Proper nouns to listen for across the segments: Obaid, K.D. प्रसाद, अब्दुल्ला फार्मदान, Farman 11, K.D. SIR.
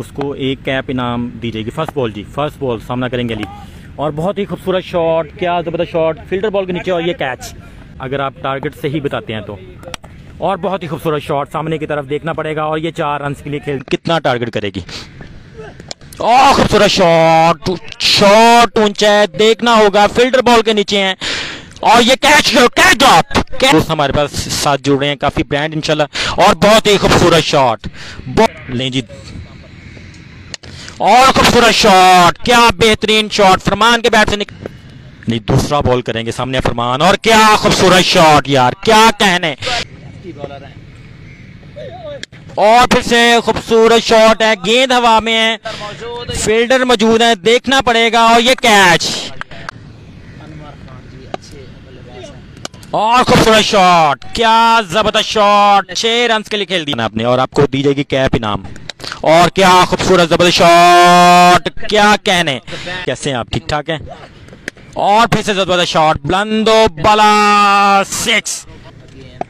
उसको एक कैप इनाम दी जाएगी। फर्स्ट बॉल जी, फर्स्ट बॉल सामना करेंगे अली, और बहुत ही खूबसूरत शॉट, क्या ज़बरदस्त शॉट, फिल्टर बॉल के नीचे और ये कैच, अगर आप टारगेट से ही बताते हैं तो। और बहुत ही खूबसूरत शॉट, सामने की तरफ देखना पड़ेगा, और ये 4 रन के लिए खेल कितना टारगेट करेगी। और खूबसूरत शॉट, शॉट ऊंचा है, देखना होगा, फील्डर बॉल के नीचे है और ये कैच, कैच ड्रॉप, कैच। हमारे पास 7 जुड़े हैं, काफी ब्रांड इंशाल्लाह, और बहुत ही खूबसूरत शॉट ले जी, और खूबसूरत शॉट, क्या बेहतरीन शॉट, फरमान के बैट से निकल, नहीं दूसरा बॉल करेंगे, सामने फरमान, और क्या खूबसूरत शॉट यार, क्या कहने, और फिर से खूबसूरत शॉट है, गेंद हवा में है, फील्डर मौजूद है, देखना पड़ेगा, और ये कैच, और खूबसूरत शॉट, क्या जबरदस्त शॉट, 6 रन के लिए खेल दिया आपने, और आपको दी जाएगी कैप इनाम, और क्या खूबसूरत जबरदस्त शॉट, क्या कहने, कैसे आप ठीक ठाक हैं, और फिर से जबरदस्त शॉट, बुलंदो बला 6,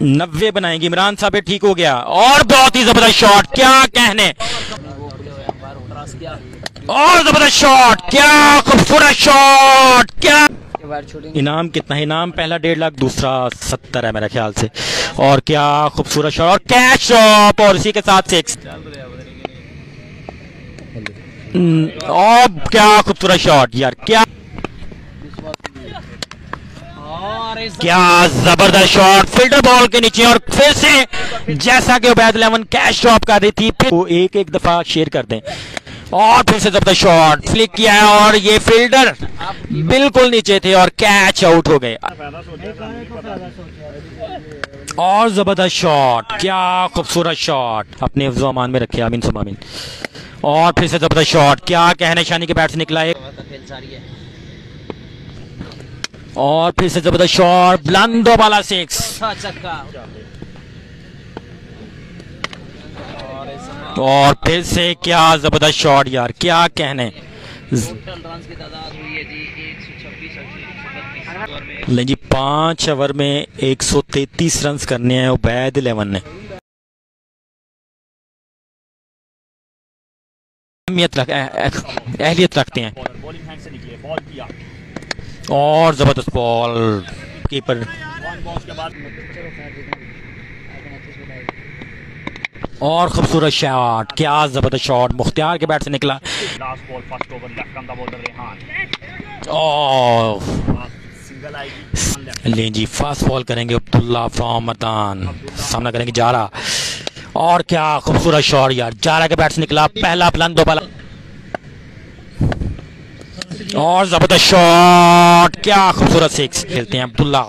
90 बनाएंगे, इमरान साहब ठीक हो गया, और बहुत ही जबरदस्त शॉट, क्या कहने, और जबरदस्त शॉट, क्या खूबसूरत शॉट, क्या इनाम, कितना इनाम, पहला 1.5 लाख, दूसरा 70 है मेरे ख्याल से, और क्या खूबसूरत शॉट, और कैच शॉट, और इसी के साथ 6, और क्या खूबसूरत शॉट यार, क्या जबरदस्त शॉट, फिल्टर बॉल के नीचे, और फिर से जैसा कि ओबैद 11 कैच ड्रॉप कर रही थी, फिर वो एक एक दफा शेयर कर दें, और फिर से जबरदस्त शॉट, फ्लिक किया है, और ये फील्डर बिल्कुल नीचे थे और कैच, आउट हो गए, और जबरदस्त शॉट, क्या खूबसूरत शॉट, अपने हिफ्ज़ो अमान में रखे, आमीन सुम्मा आमीन, और फिर से जबरदस्त शॉट, क्या कहने, शानी के बैट से निकला है, और फिर से जबरदस्त शॉट, बुलंदो बाला 6, और फिर से क्या जबरदस्त शॉट यार, क्या कहने, ले जी 5 ओवर में 133 रन करने हैं ओबैद 11 ने, अहलियत रखते हैं, और जबरदस्त बॉल, कीपर, और खूबसूरत शॉट, क्या जबरदस्त शॉट, मुख्तियार के बैट से निकला, और ले जी फर्स्ट बॉल करेंगे अब्दुल्ला फार्मदान, सामना करेंगे जारा, और क्या खूबसूरत शॉट यार, जारा के बैट से निकला पहला बुलंद बॉल, और जबरदस्त शॉट, क्या खूबसूरत 6, खेलते हैं अब्दुल्ला,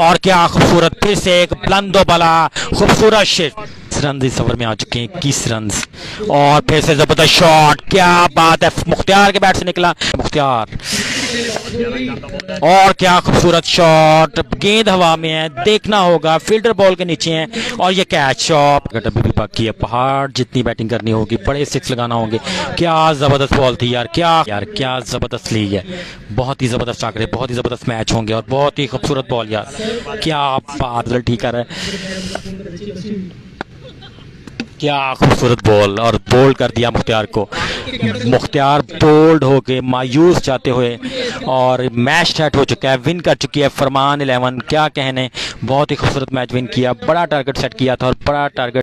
और क्या खूबसूरत, फिर से एक बुलंदो बला खूबसूरत शॉट, रन इस ओवर में आ चुके हैं 21 रन, और फिर से जबरदस्त शॉट, क्या बात है, मुख्तियार के बैट से निकला, मुख्तियार, और क्या खूबसूरत शॉट, गेंद हवा में है, देखना होगा, फील्डर बॉल के नीचे है, और ये कैच, शॉट अभी भी बाकी है, पहाड़ जितनी बैटिंग करनी होगी, बड़े 6 लगाना होंगे, क्या जबरदस्त बॉल थी यार, क्या जबरदस्त लीग है, बहुत ही जबरदस्त टाकरे, बहुत ही जबरदस्त मैच होंगे, और बहुत ही खूबसूरत बॉल यार, क्या बादल ठीक कर रहे, क्या खूबसूरत बॉल, और बोल्ड कर दिया मुख्तियार को, मुख्तियार बोल्ड होके मायूस जाते हुए, और मैच सेट हो चुका है, विन कर चुकी है फरमान 11, क्या कहने, बहुत ही खूबसूरत मैच विन किया, बड़ा टारगेट सेट किया था, और बड़ा टारगेट